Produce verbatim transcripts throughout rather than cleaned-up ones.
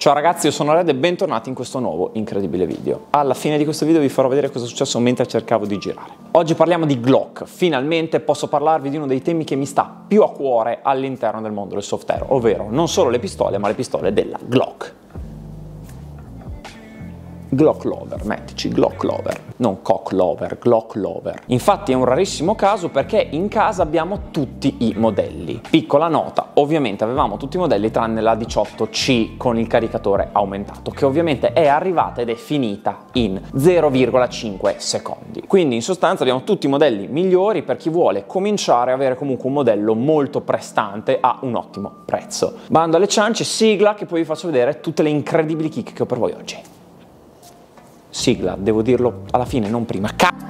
Ciao ragazzi, io sono Red e bentornati in questo nuovo incredibile video. Alla fine di questo video vi farò vedere cosa è successo mentre cercavo di girare. Oggi parliamo di Glock. Finalmente posso parlarvi di uno dei temi che mi sta più a cuore all'interno del mondo del software, ovvero non solo le pistole, ma le pistole della Glock. Glock lover, mettici Glock lover, non cock lover, Glock lover. Infatti è un rarissimo caso perché in casa abbiamo tutti i modelli. Piccola nota, ovviamente avevamo tutti i modelli tranne la diciotto C con il caricatore aumentato, che ovviamente è arrivata ed è finita in zero virgola cinque secondi. Quindi in sostanza abbiamo tutti i modelli migliori per chi vuole cominciare a avere comunque un modello molto prestante a un ottimo prezzo. Bando alle ciance, sigla, che poi vi faccio vedere tutte le incredibili chicche che ho per voi oggi. Sigla, devo dirlo alla fine, non prima. C***o!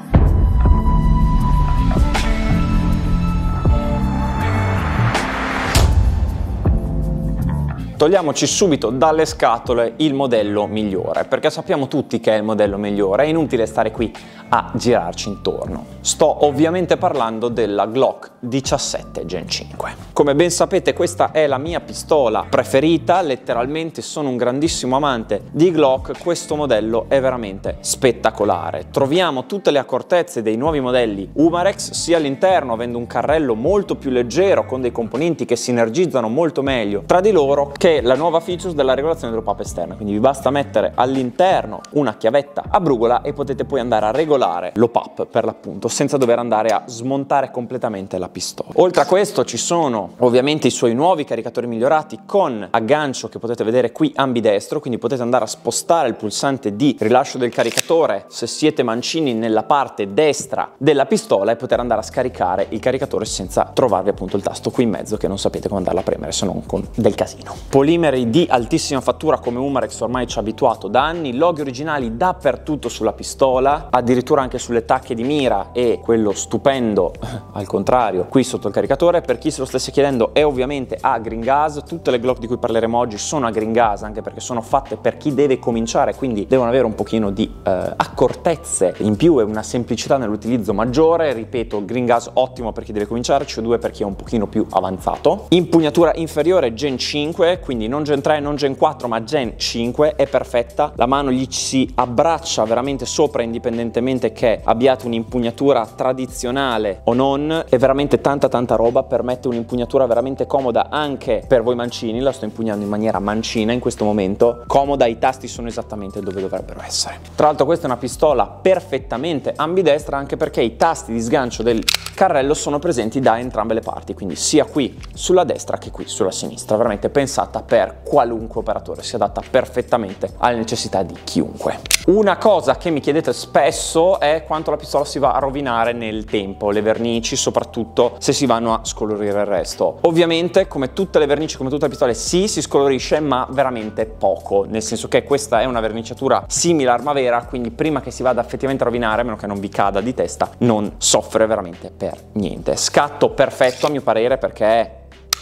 Togliamoci subito dalle scatole il modello migliore, perché sappiamo tutti che è il modello migliore, è inutile stare qui a girarci intorno. Sto ovviamente parlando della Glock diciassette Gen cinque. Come ben sapete questa è la mia pistola preferita, letteralmente sono un grandissimo amante di Glock, questo modello è veramente spettacolare. Troviamo tutte le accortezze dei nuovi modelli Umarex sia all'interno, avendo un carrello molto più leggero con dei componenti che sinergizzano molto meglio tra di loro, che la nuova feature della regolazione della papa esterna, quindi vi basta mettere all'interno una chiavetta a brugola e potete poi andare a regolare l'op-up per l'appunto senza dover andare a smontare completamente la pistola. Oltre a questo ci sono ovviamente i suoi nuovi caricatori migliorati con aggancio che potete vedere qui ambidestro, quindi potete andare a spostare il pulsante di rilascio del caricatore se siete mancini nella parte destra della pistola e poter andare a scaricare il caricatore senza trovarvi appunto il tasto qui in mezzo che non sapete come andarla a premere se non con del casino. Polimeri di altissima fattura come Umarex ormai ci ha abituato da anni, loghi originali dappertutto sulla pistola, addirittura anche sulle tacche di mira e quello stupendo al contrario qui sotto il caricatore. Per chi se lo stesse chiedendo è ovviamente a green gas, tutte le Glock di cui parleremo oggi sono a green gas anche perché sono fatte per chi deve cominciare, quindi devono avere un pochino di eh, accortezze in più e una semplicità nell'utilizzo maggiore. Ripeto, green gas ottimo per chi deve cominciare, C O due per chi è un pochino più avanzato. Impugnatura inferiore Gen cinque, quindi non Gen tre, non Gen quattro ma Gen cinque, è perfetta, la mano gli si abbraccia veramente sopra indipendentemente che abbiate un'impugnatura tradizionale o non. È veramente tanta tanta roba, permette un'impugnatura veramente comoda anche per voi mancini. La sto impugnando in maniera mancina in questo momento, comoda, i tasti sono esattamente dove dovrebbero essere. Tra l'altro questa è una pistola perfettamente ambidestra anche perché i tasti di sgancio del carrello sono presenti da entrambe le parti, quindi sia qui sulla destra che qui sulla sinistra, veramente pensata per qualunque operatore, si adatta perfettamente alle necessità di chiunque. Una cosa che mi chiedete spesso è quanto la pistola si va a rovinare nel tempo, le vernici soprattutto se si vanno a scolorire il resto. Ovviamente come tutte le vernici, come tutte le pistole, sì, si scolorisce ma veramente poco, nel senso che questa è una verniciatura simile a Armavera, quindi prima che si vada effettivamente a rovinare, a meno che non vi cada di testa, non soffre veramente per niente. Scatto perfetto a mio parere perché è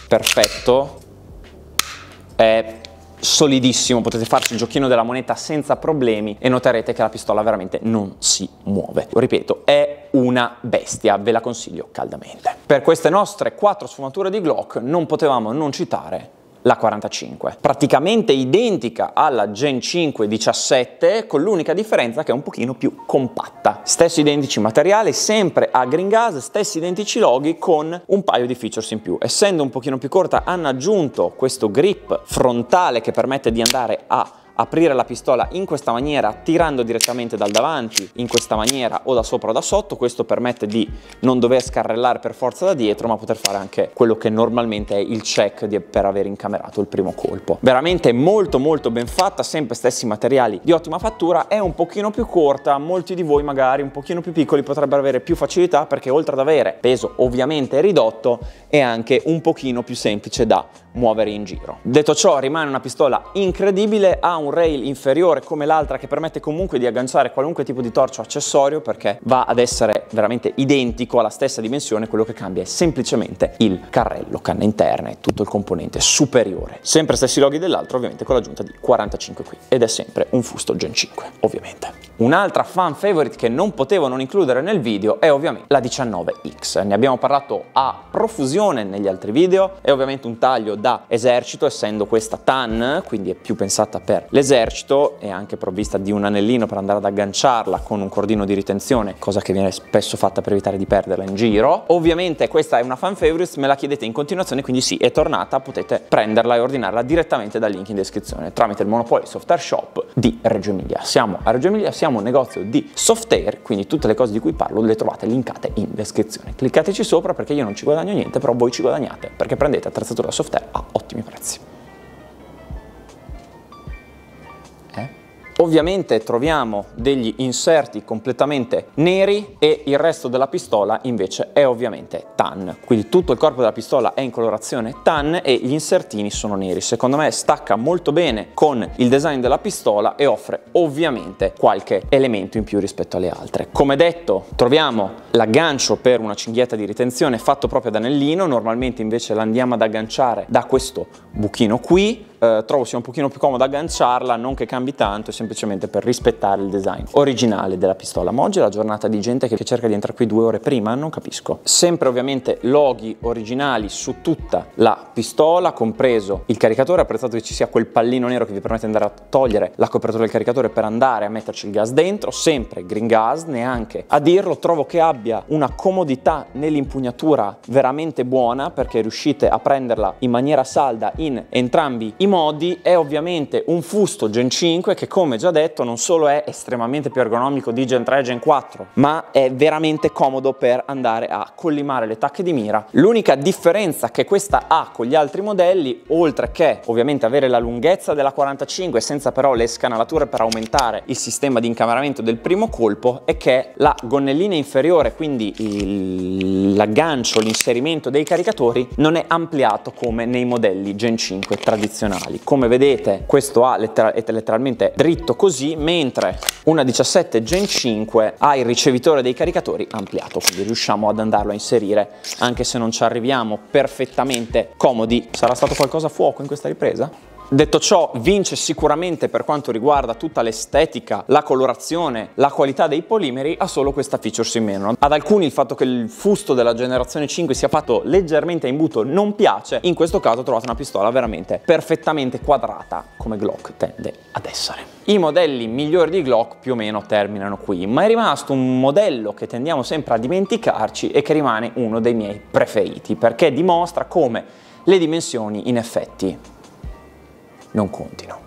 perfetto, è solidissimo, potete farci il giochino della moneta senza problemi e noterete che la pistola veramente non si muove. Lo ripeto, è una bestia, ve la consiglio caldamente. Per queste nostre quattro sfumature di Glock non potevamo non citare la quarantacinque, praticamente identica alla Gen cinque diciassette con l'unica differenza che è un pochino più compatta. Stesso identici materiali, sempre a green gas, stessi identici loghi con un paio di features in più. Essendo un pochino più corta hanno aggiunto questo grip frontale che permette di andare a aprire la pistola in questa maniera, tirando direttamente dal davanti in questa maniera o da sopra o da sotto. Questo permette di non dover scarrellare per forza da dietro ma poter fare anche quello che normalmente è il check di, per aver incamerato il primo colpo. Veramente molto molto ben fatta, sempre stessi materiali di ottima fattura, è un pochino più corta, molti di voi magari un pochino più piccoli potrebbero avere più facilità perché oltre ad avere peso ovviamente ridotto è anche un pochino più semplice da muovere in giro. Detto ciò rimane una pistola incredibile, ha un un rail inferiore come l'altra, che permette comunque di agganciare qualunque tipo di torcia o accessorio, perché va ad essere veramente identico, alla stessa dimensione. Quello che cambia è semplicemente il carrello, canna interna e tutto il componente superiore, sempre stessi loghi dell'altro, ovviamente con l'aggiunta di quarantacinque qui, ed è sempre un fusto Gen cinque ovviamente. Un'altra fan favorite che non potevo non includere nel video è ovviamente la diciannove X, ne abbiamo parlato a profusione negli altri video. È ovviamente un taglio da esercito, essendo questa tan, quindi è più pensata per l'esercito, e anche provvista di un anellino per andare ad agganciarla con un cordino di ritenzione, cosa che viene spesso fatta per evitare di perderla in giro. Ovviamente questa è una fan favorite, me la chiedete in continuazione, quindi sì, è tornata, potete prenderla e ordinarla direttamente dal link in descrizione tramite il Monopoly Softair Shop di Reggio Emilia. Siamo a Reggio Emilia, siamo un negozio di softair, quindi tutte le cose di cui parlo le trovate linkate in descrizione. Cliccateci sopra perché io non ci guadagno niente, però voi ci guadagnate perché prendete attrezzatura softair a ottimi prezzi. Ovviamente troviamo degli inserti completamente neri e il resto della pistola invece è ovviamente tan, quindi tutto il corpo della pistola è in colorazione tan e gli insertini sono neri. Secondo me stacca molto bene con il design della pistola e offre ovviamente qualche elemento in più rispetto alle altre. Come detto, troviamo l'aggancio per una cinghietta di ritenzione fatto proprio ad anellino, normalmente invece l'andiamo ad agganciare da questo buchino qui. Uh, trovo sia un pochino più comodo agganciarla, non che cambi tanto, semplicemente per rispettare il design originale della pistola. Ma oggi è la giornata di gente che, che cerca di entrare qui due ore prima, non capisco. Sempre ovviamente loghi originali su tutta la pistola, compreso il caricatore. Ho apprezzato che ci sia quel pallino nero che vi permette di andare a togliere la copertura del caricatore per andare a metterci il gas dentro, sempre green gas, neanche a dirlo. Trovo che abbia una comodità nell'impugnatura veramente buona, perché riuscite a prenderla in maniera salda in entrambi i modi. È ovviamente un fusto Gen cinque che, come già detto, non solo è estremamente più ergonomico di Gen tre e Gen quattro, ma è veramente comodo per andare a collimare le tacche di mira. L'unica differenza che questa ha con gli altri modelli, oltre che ovviamente avere la lunghezza della quarantacinque senza però le scanalature per aumentare il sistema di incameramento del primo colpo, è che la gonnellina inferiore, quindi l'aggancio, l'inserimento dei caricatori, non è ampliato come nei modelli Gen cinque tradizionali. Come vedete, questo ha lettera- è letteralmente dritto così, mentre una diciassette Gen cinque ha il ricevitore dei caricatori ampliato, quindi riusciamo ad andarlo a inserire anche se non ci arriviamo perfettamente comodi. Sarà stato qualcosa a fuoco in questa ripresa? Detto ciò, vince sicuramente per quanto riguarda tutta l'estetica, la colorazione, la qualità dei polimeri. Ha solo questa features in meno. Ad alcuni il fatto che il fusto della generazione cinque sia fatto leggermente a imbuto non piace. In questo caso trovate una pistola veramente perfettamente quadrata, come Glock tende ad essere. I modelli migliori di Glock più o meno terminano qui, ma è rimasto un modello che tendiamo sempre a dimenticarci e che rimane uno dei miei preferiti, perché dimostra come le dimensioni in effetti non contino.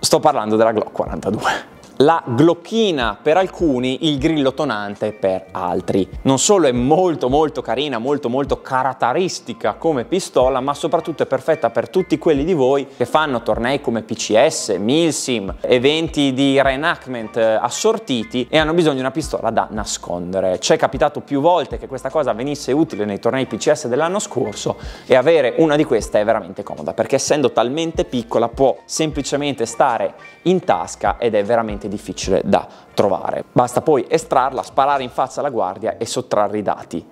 Sto parlando della Glock quarantadue. La glocchina per alcuni, il grillo tonante per altri. Non solo è molto molto carina, molto molto caratteristica come pistola, ma soprattutto è perfetta per tutti quelli di voi che fanno tornei come P C S, MILSIM, eventi di reenactment assortiti e hanno bisogno di una pistola da nascondere. Ci è capitato più volte che questa cosa venisse utile nei tornei P C S dell'anno scorso, e avere una di queste è veramente comoda, perché essendo talmente piccola può semplicemente stare in tasca ed è veramente difficile da trovare. Basta poi estrarla, sparare in faccia alla guardia e sottrarre i dati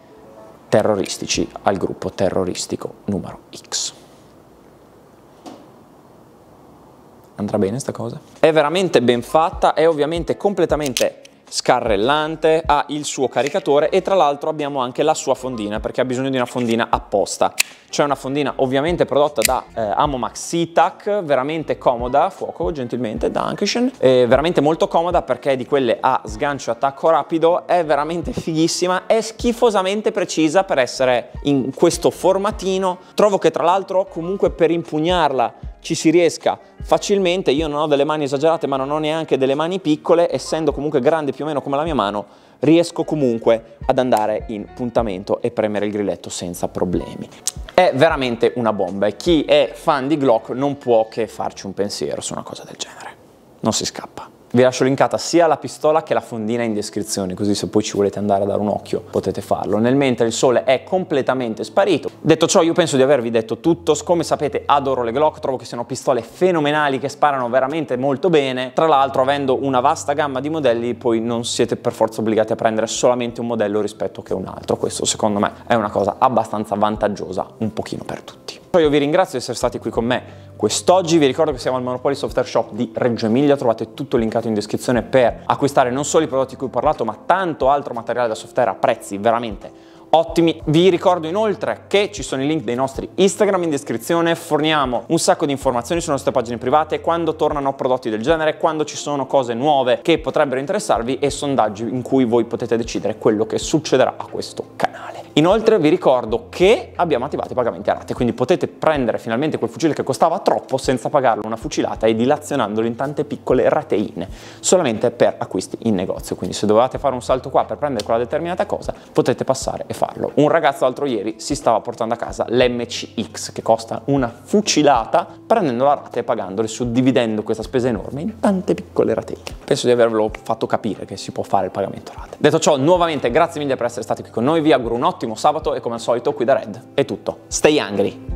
terroristici al gruppo terroristico numero X. Andrà bene sta cosa? È veramente ben fatta, è ovviamente completamente scarrellante, ha il suo caricatore e tra l'altro abbiamo anche la sua fondina, perché ha bisogno di una fondina apposta. C'è una fondina ovviamente prodotta da eh, Amomax Cytac, veramente comoda, a fuoco gentilmente da Ankishin, è veramente molto comoda perché è di quelle a sgancio e attacco rapido, è veramente fighissima, è schifosamente precisa per essere in questo formatino. Trovo che tra l'altro comunque per impugnarla ci si riesca facilmente. Io non ho delle mani esagerate, ma non ho neanche delle mani piccole, essendo comunque grande più o meno come la mia mano, riesco comunque ad andare in puntamento e premere il grilletto senza problemi. È veramente una bomba, e chi è fan di Glock non può che farci un pensiero su una cosa del genere. Non si scappa. Vi lascio linkata sia la pistola che la fondina in descrizione, così se poi ci volete andare a dare un occhio potete farlo, nel mentre il sole è completamente sparito. Detto ciò, io penso di avervi detto tutto. Come sapete adoro le Glock, trovo che siano pistole fenomenali che sparano veramente molto bene. Tra l'altro, avendo una vasta gamma di modelli, poi non siete per forza obbligati a prendere solamente un modello rispetto che un altro. Questo secondo me è una cosa abbastanza vantaggiosa un pochino per tutti. Io vi ringrazio di essere stati qui con me quest'oggi, vi ricordo che siamo al Monopoly Softair Shop di Reggio Emilia, trovate tutto linkato in descrizione per acquistare non solo i prodotti di cui ho parlato ma tanto altro materiale da software a prezzi veramente ottimi. Vi ricordo inoltre che ci sono i link dei nostri Instagram in descrizione, forniamo un sacco di informazioni sulle nostre pagine private, quando tornano prodotti del genere, quando ci sono cose nuove che potrebbero interessarvi e sondaggi in cui voi potete decidere quello che succederà a questo canale. Inoltre vi ricordo che abbiamo attivato i pagamenti a rate, quindi potete prendere finalmente quel fucile che costava troppo senza pagarlo una fucilata e dilazionandolo in tante piccole rateine solamente per acquisti in negozio. Quindi se dovevate fare un salto qua per prendere quella determinata cosa potete passare e farlo. Un ragazzo l'altro ieri si stava portando a casa l'M C X che costa una fucilata, prendendo la rata e pagandole, suddividendo questa spesa enorme in tante piccole ratine. Penso di avervelo fatto capire che si può fare il pagamento a rate. Detto ciò, nuovamente grazie mille per essere stati qui con noi, vi auguro un ottimo sabato e come al solito qui da Red è tutto. Stay hungry!